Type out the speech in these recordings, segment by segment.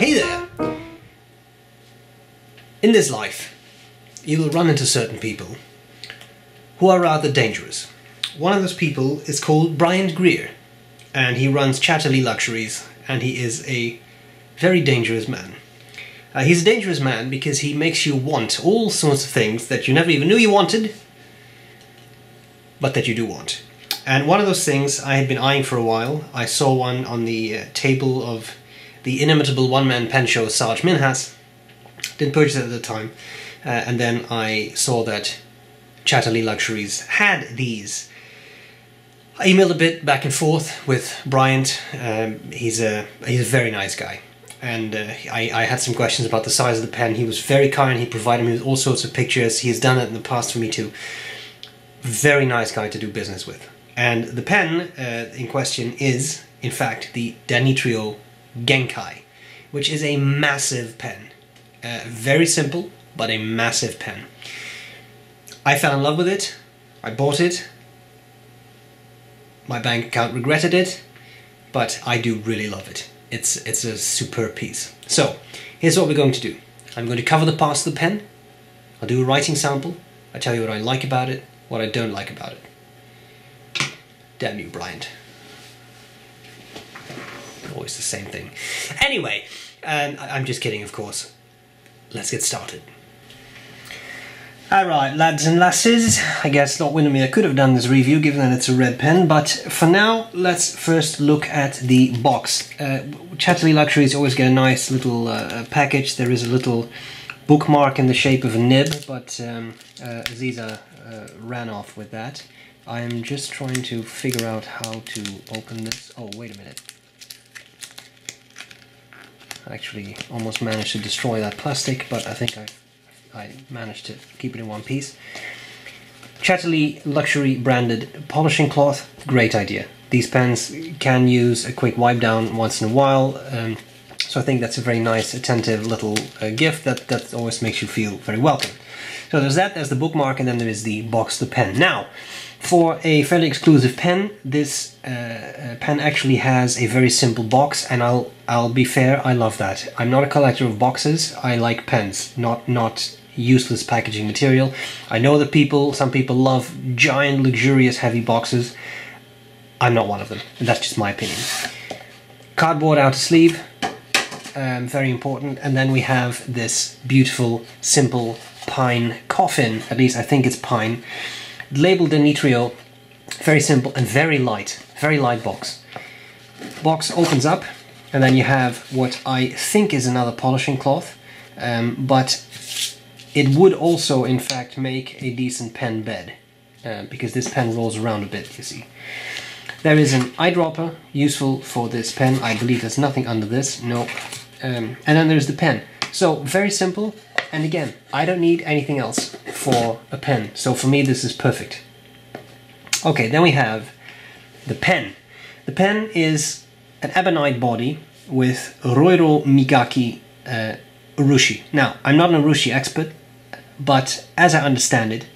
Hey there! In this life, you will run into certain people who are rather dangerous. One of those people is called Bryan Greer, and he runs Chatterley Luxuries, and he is a very dangerous man. He's a dangerous man because he makes you want all sorts of things that you never even knew you wanted, but that you do want. And one of those things I had been eyeing for a while. I saw one on the table of the inimitable one-man pen show Sarge Minhas. Didn't purchase it at the time. And then I saw that Chatterley Luxuries had these. I emailed a bit back and forth with Bryant. He's a very nice guy. And I had some questions about the size of the pen. He was very kind. He provided me with all sorts of pictures. He has done it in the past for me too. Very nice guy to do business with. And the pen in question is, in fact, the Danitrio Genkai, which is a massive pen. Very simple, but a massive pen. I fell in love with it. I bought it. My bank account regretted it, but I do really love it. It's a superb piece. So, here's what we're going to do. I'm going to cover the parts of the pen. I'll do a writing sample. I'll tell you what I like about it, what I don't like about it. Damn you, Bryant. Always the same thing. Anyway, I'm just kidding, of course. Let's get started. Alright, lads and lasses, I guess Lord Windermere could have done this review given that it's a red pen, but for now, let's first look at the box. Chatterley Luxuries always get a nice little package. There is a little bookmark in the shape of a nib, but Aziza ran off with that. I'm just trying to figure out how to open this. Oh, wait a minute. I actually almost managed to destroy that plastic, but I think I managed to keep it in one piece. Chatterley Luxury branded polishing cloth, great idea. These pens can use a quick wipe down once in a while, so I think that's a very nice, attentive little gift that always makes you feel very welcome. So there's that, there's the bookmark, and then there is the box, the pen. Now, for a fairly exclusive pen, this pen actually has a very simple box, and I'll be fair, I love that. I'm not a collector of boxes, I like pens, not useless packaging material. I know that some people love giant, luxurious, heavy boxes. I'm not one of them, and that's just my opinion. Cardboard outer sleeve, very important, and then we have this beautiful, simple pine coffin, at least I think it's pine. Labeled Danitrio, very simple and very light box. Box opens up, and then you have what I think is another polishing cloth, but it would also, in fact, make a decent pen bed, because this pen rolls around a bit, you see. There is an eyedropper, useful for this pen. I believe there's nothing under this, no. And then there's the pen. So, very simple, and again, I don't need anything else for a pen, so for me this is perfect. Okay, then we have the pen. The pen is an ebonite body with Roiro-Migaki urushi. Now, I'm not an urushi expert, but as I understand it,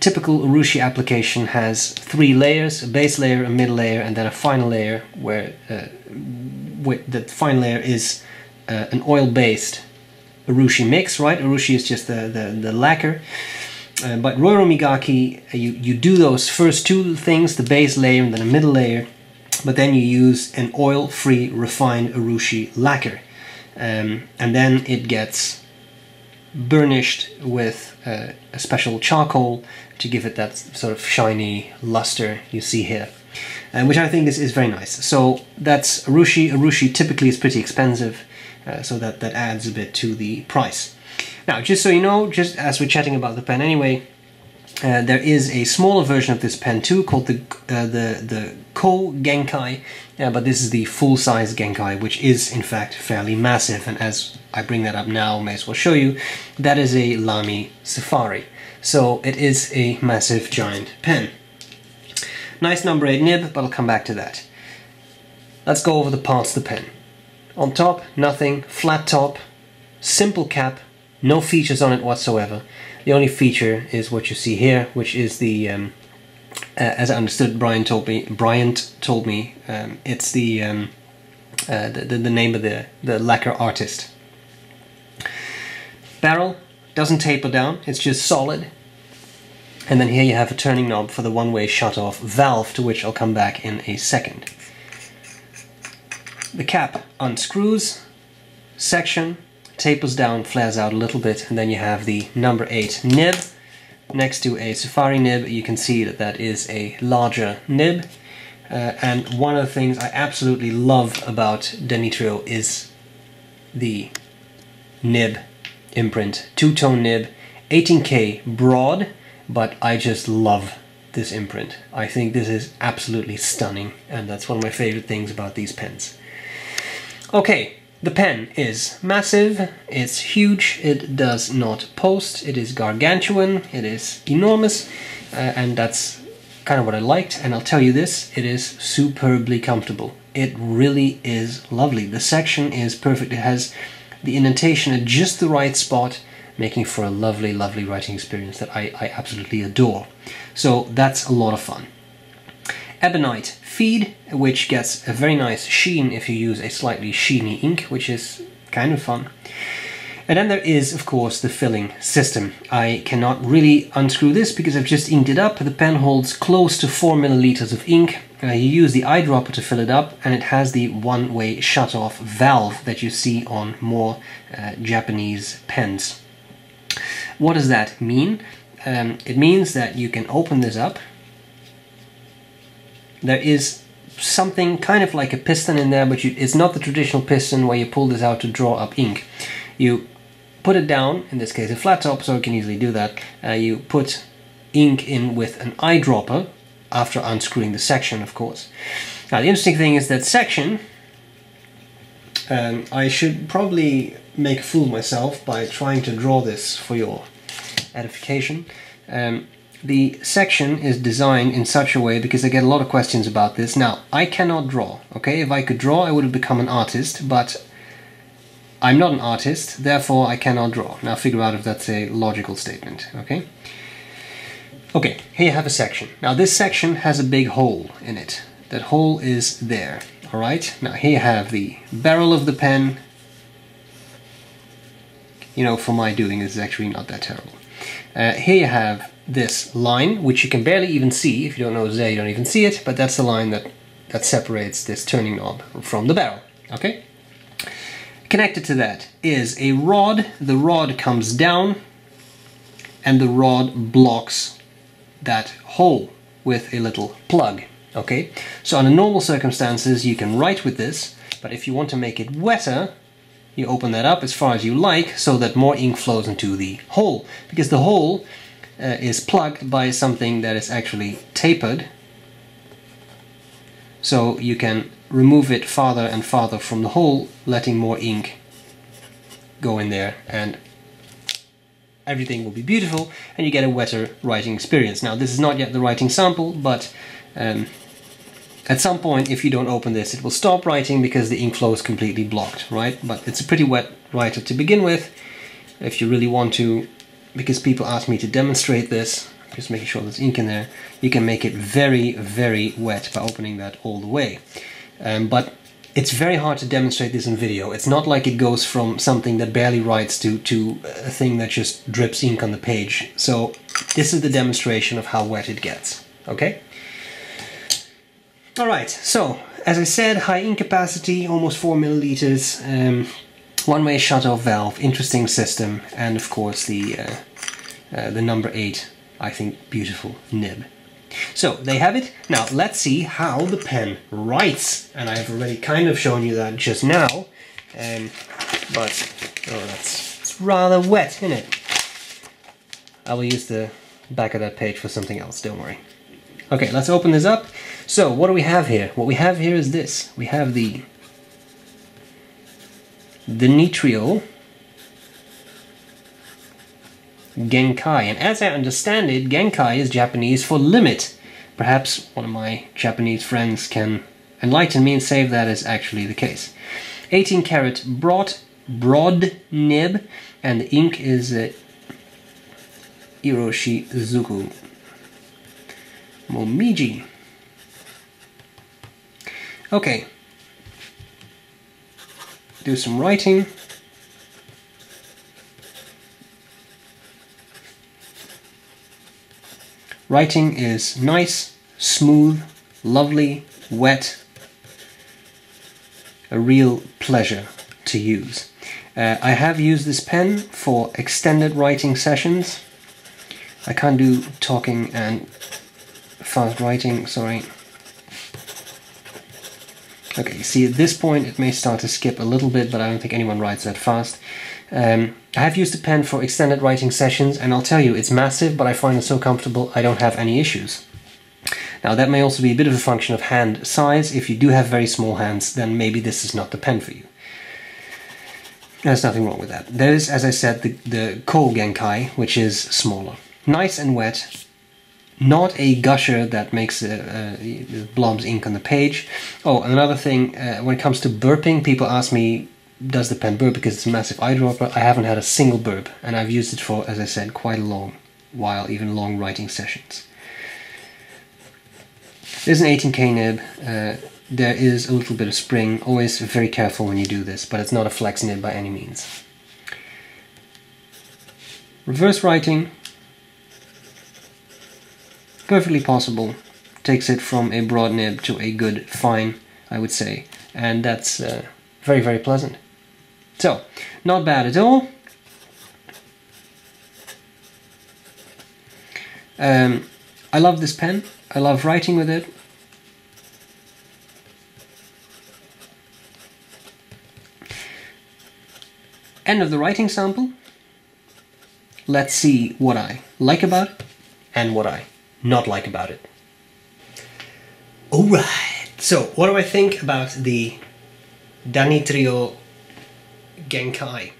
typical urushi application has three layers, a base layer, a middle layer, and then a final layer, where the final layer is an oil-based urushi mix, right? Urushi is just the lacquer. But Roiro-Migaki, you do those first two things, the base layer and then the middle layer, but then you use an oil-free, refined urushi lacquer. And then it gets burnished with a special charcoal to give it that sort of shiny luster you see here. Which I think is very nice. So that's urushi. Urushi typically is pretty expensive. So that adds a bit to the price. Now, just so you know, just as we're chatting about the pen anyway, there is a smaller version of this pen too, called the Ko Genkai, but this is the full-size Genkai, which is, in fact, fairly massive, and as I bring that up now, may as well show you, that is a Lamy Safari. So it is a massive, giant pen. Nice number 8 nib, but I'll come back to that. Let's go over the parts of the pen. On top, nothing, flat top, simple cap, no features on it whatsoever. The only feature is what you see here, which is the, as I understood, Bryant told me, it's the the name of the lacquer artist. Barrel doesn't taper down, it's just solid. And then here you have a turning knob for the one-way shut-off valve, to which I'll come back in a second. The cap unscrews, section, tapers down, flares out a little bit, and then you have the number 8 nib next to a Safari nib. You can see that that is a larger nib. And one of the things I absolutely love about Danitrio is the nib imprint. Two-tone nib, 18K broad, but I just love this imprint. I think this is absolutely stunning, and that's one of my favorite things about these pens. Okay, the pen is massive, it's huge, it does not post, it is gargantuan, it is enormous, and that's kind of what I liked. And I'll tell you this, it is superbly comfortable. It really is lovely. The section is perfect, it has the indentation at just the right spot, making for a lovely, lovely writing experience that I absolutely adore. So that's a lot of fun. Ebonite feed, which gets a very nice sheen if you use a slightly sheeny ink, which is kind of fun. And then there is, of course, the filling system. I cannot really unscrew this because I've just inked it up. The pen holds close to 4 milliliters of ink. You use the eyedropper to fill it up, and it has the one-way shut-off valve that you see on more Japanese pens. What does that mean? It means that you can open this up. There is something kind of like a piston in there, but it's not the traditional piston where you pull this out to draw up ink. You put it down, in this case a flat top, so you can easily do that. You put ink in with an eyedropper, after unscrewing the section, of course. Now the interesting thing is that section, I should probably make a fool of myself by trying to draw this for your edification. The section is designed in such a way, because I get a lot of questions about this. Now, I cannot draw, okay? If I could draw, I would have become an artist, but I'm not an artist, therefore I cannot draw. Now figure out if that's a logical statement, okay? Okay, here you have a section. Now this section has a big hole in it. That hole is there, all right? Now here you have the barrel of the pen. You know, for my doing, this is actually not that terrible. Here you have this line, which you can barely even see. If you don't know it's there, you don't even see it, but that's the line that separates this turning knob from the barrel, okay? Connected to that is a rod. The rod comes down, and the rod blocks that hole with a little plug, okay? So under normal circumstances, you can write with this, but if you want to make it wetter, you open that up as far as you like so that more ink flows into the hole, because the hole is plugged by something that is actually tapered, so you can remove it farther and farther from the hole, letting more ink go in there, and everything will be beautiful and you get a wetter writing experience. Now this is not yet the writing sample, but at some point, if you don't open this, it will stop writing because the ink flow is completely blocked, right? But it's a pretty wet writer to begin with, if you really want to, because people ask me to demonstrate this, just making sure there's ink in there. You can make it very, very wet by opening that all the way. But it's very hard to demonstrate this in video. It's not like it goes from something that barely writes to a thing that just drips ink on the page. So this is the demonstration of how wet it gets, okay? Alright, so, as I said, high ink capacity, almost 4 milliliters, one-way shut-off valve, interesting system, and of course the number 8, I think, beautiful nib. So, they have it. Now, let's see how the pen writes, and I've already kind of shown you that just now, but, oh, it's rather wet, isn't it? I will use the back of that page for something else, don't worry. Okay, let's open this up. So, what do we have here? What we have here is this. We have the Danitrio Genkai. And as I understand it, Genkai is Japanese for limit. Perhaps one of my Japanese friends can enlighten me and say if that is actually the case. 18 karat broad nib, and the ink is Hiroshizuku. Momiji. Okay, do some writing. Writing is nice, smooth, lovely, wet, a real pleasure to use. I have used this pen for extended writing sessions. I can't do talking and fast writing, sorry. Okay, see at this point it may start to skip a little bit, but I don't think anyone writes that fast. I have used the pen for extended writing sessions, and I'll tell you, it's massive, but I find it so comfortable I don't have any issues. Now that may also be a bit of a function of hand size. If you do have very small hands, then maybe this is not the pen for you. There's nothing wrong with that. There is, as I said, the Ko Genkai, which is smaller. Nice and wet. Not a gusher that makes blobs ink on the page. Oh, another thing, when it comes to burping, people ask me, does the pen burp because it's a massive eyedropper? I haven't had a single burp, and I've used it for, as I said, quite a long while, even long writing sessions. There's an 18K nib. There is a little bit of spring. Always very careful when you do this, but it's not a flex nib by any means. Reverse writing. Perfectly possible. Takes it from a broad nib to a good fine, I would say, and that's very, very pleasant. So, not bad at all. I love this pen. I love writing with it. End of the writing sample. Let's see what I like about it and what I not like about it. Alright, so what do I think about the Danitrio Genkai?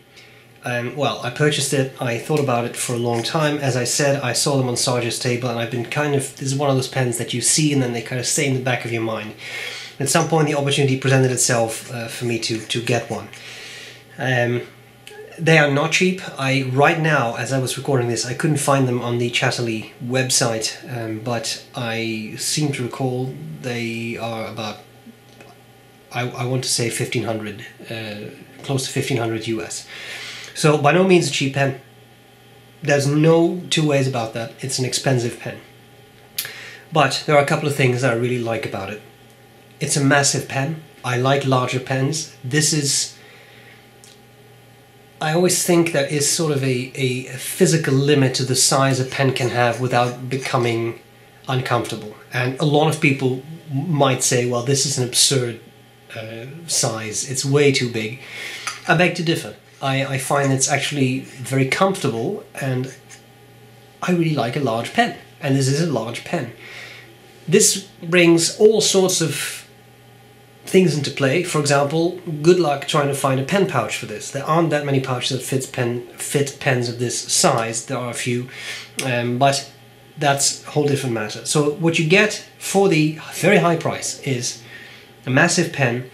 Well, I purchased it, I thought about it for a long time. As I said, I saw them on Sarge's table, and I've been kind of, this is one of those pens that you see and then they kind of stay in the back of your mind. At some point the opportunity presented itself for me to get one. They are not cheap. Right now, as I was recording this, I couldn't find them on the Chatterley website, but I seem to recall they are about, I want to say 1,500, close to 1,500 US. So by no means a cheap pen. There's no two ways about that. It's an expensive pen. But there are a couple of things that I really like about it. It's a massive pen. I like larger pens. This is... I always think there is sort of a physical limit to the size a pen can have without becoming uncomfortable. And a lot of people might say, well, this is an absurd size. It's way too big. I beg to differ. I find it's actually very comfortable, and I really like a large pen, and this is a large pen. This brings all sorts of things into play. For example, good luck trying to find a pen pouch for this. There aren't that many pouches that fit pens of this size. There are a few, but that's a whole different matter. So what you get for the very high price is a massive pen.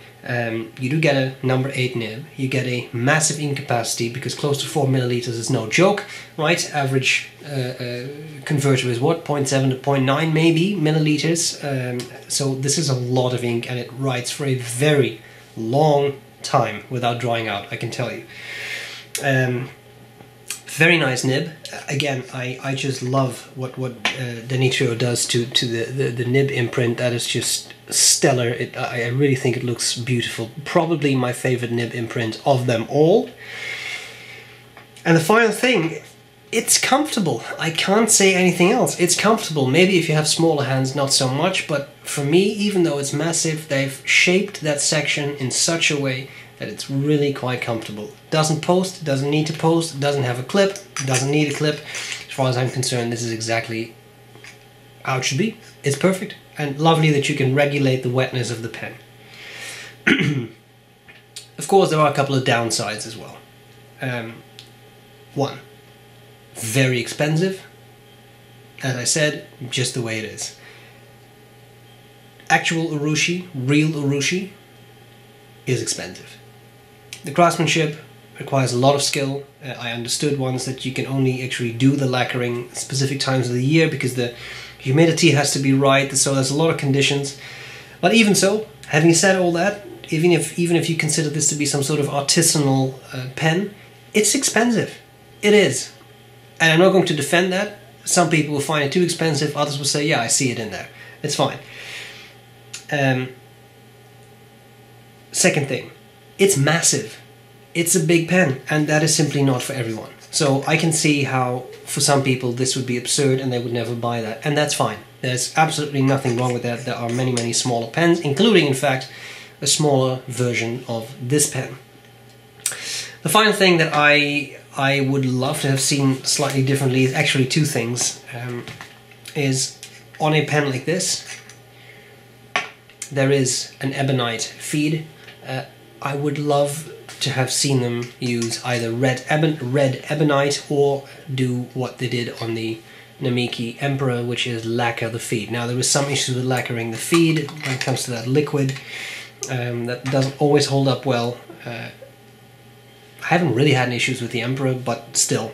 You do get a number 8 nib, you get a massive ink capacity, because close to 4 milliliters is no joke, right? Average converter is what, 0.7 to 0.9 maybe, milliliters, so this is a lot of ink, and it writes for a very long time without drying out, I can tell you. Very nice nib. Again, I just love what Danitrio does to the nib imprint. That is just stellar. I really think it looks beautiful. Probably my favorite nib imprint of them all. And the final thing, it's comfortable. I can't say anything else. It's comfortable. Maybe if you have smaller hands, not so much, but for me, even though it's massive, they've shaped that section in such a way that it's really quite comfortable. Doesn't post, doesn't need to post, doesn't have a clip, doesn't need a clip. As far as I'm concerned, this is exactly how it should be. It's perfect, and lovely that you can regulate the wetness of the pen. Of course, there are a couple of downsides as well. One, very expensive. As I said, just the way it is. Actual urushi, real urushi, is expensive. The craftsmanship requires a lot of skill. I understood once that you can only actually do the lacquering specific times of the year because the humidity has to be right, so there's a lot of conditions. But even so, having said all that, even if you consider this to be some sort of artisanal pen, it's expensive. It is. And I'm not going to defend that. Some people will find it too expensive, others will say, yeah, I see it in there. It's fine. Second thing, it's massive. It's a big pen, and that is simply not for everyone. So I can see how, for some people, this would be absurd and they would never buy that, and that's fine. There's absolutely nothing wrong with that. There are many, many smaller pens, including, in fact, a smaller version of this pen. The final thing that I would love to have seen slightly differently is actually two things. Is on a pen like this, there is an ebonite feed. I would love to have seen them use either red ebonite or do what they did on the Namiki Emperor, which is lacquer the feed. Now, there was some issues with lacquering the feed when it comes to that liquid. That doesn't always hold up well. I haven't really had any issues with the Emperor, but still.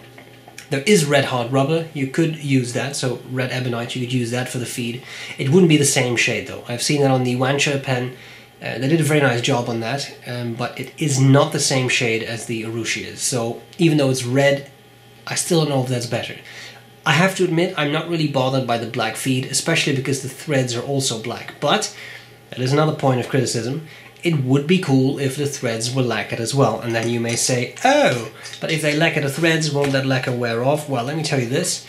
There is red hard rubber, you could use that, so red ebonite, you could use that for the feed. It wouldn't be the same shade though. I've seen that on the Wansha pen. They did a very nice job on that, but it is not the same shade as the Urushi is, so even though it's red, I still don't know if that's better. I have to admit, I'm not really bothered by the black feed, especially because the threads are also black, but that is another point of criticism. It would be cool if the threads were lacquered as well, and then you may say, oh, but if they lacquer the threads, won't that lacquer wear off? Well, let me tell you this.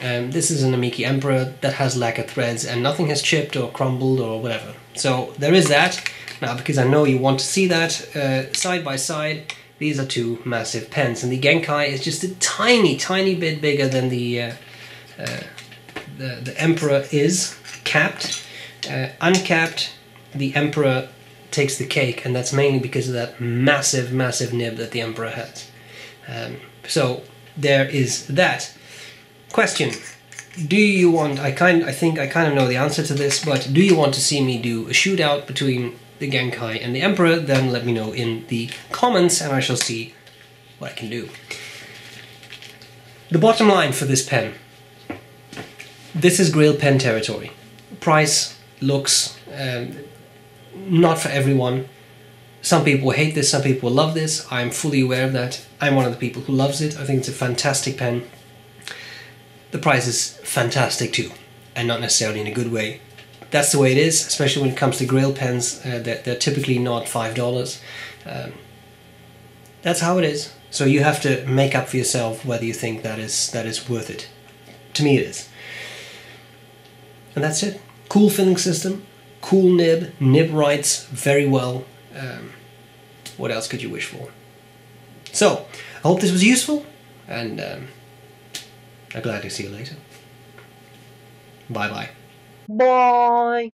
This is a Namiki Emperor that has lacquered threads, and nothing has chipped or crumbled or whatever. So there is that. Now, because I know you want to see that side by side, these are two massive pens, and the Genkai is just a tiny, tiny bit bigger than the Emperor is, capped. Uncapped, the Emperor takes the cake, and that's mainly because of that massive, massive nib that the Emperor has. So there is that. Question: do you want? I think I kind of know the answer to this, but do you want to see me do a shootout between the Genkai and the Emperor? Then let me know in the comments, and I shall see what I can do. The bottom line for this pen: this is Grail pen territory. Price, looks. Not for everyone. Some people hate this, some people love this. I'm fully aware of that. I'm one of the people who loves it. I think it's a fantastic pen. The price is fantastic too, and not necessarily in a good way. That's the way it is, especially when it comes to Grail pens. They're typically not $5. That's how it is. So you have to make up for yourself whether you think that is worth it. To me it is. And that's it. Cool filling system. Cool nib, nib writes very well. What else could you wish for? So, I hope this was useful, and I'm glad to see you later. Bye-bye. Bye.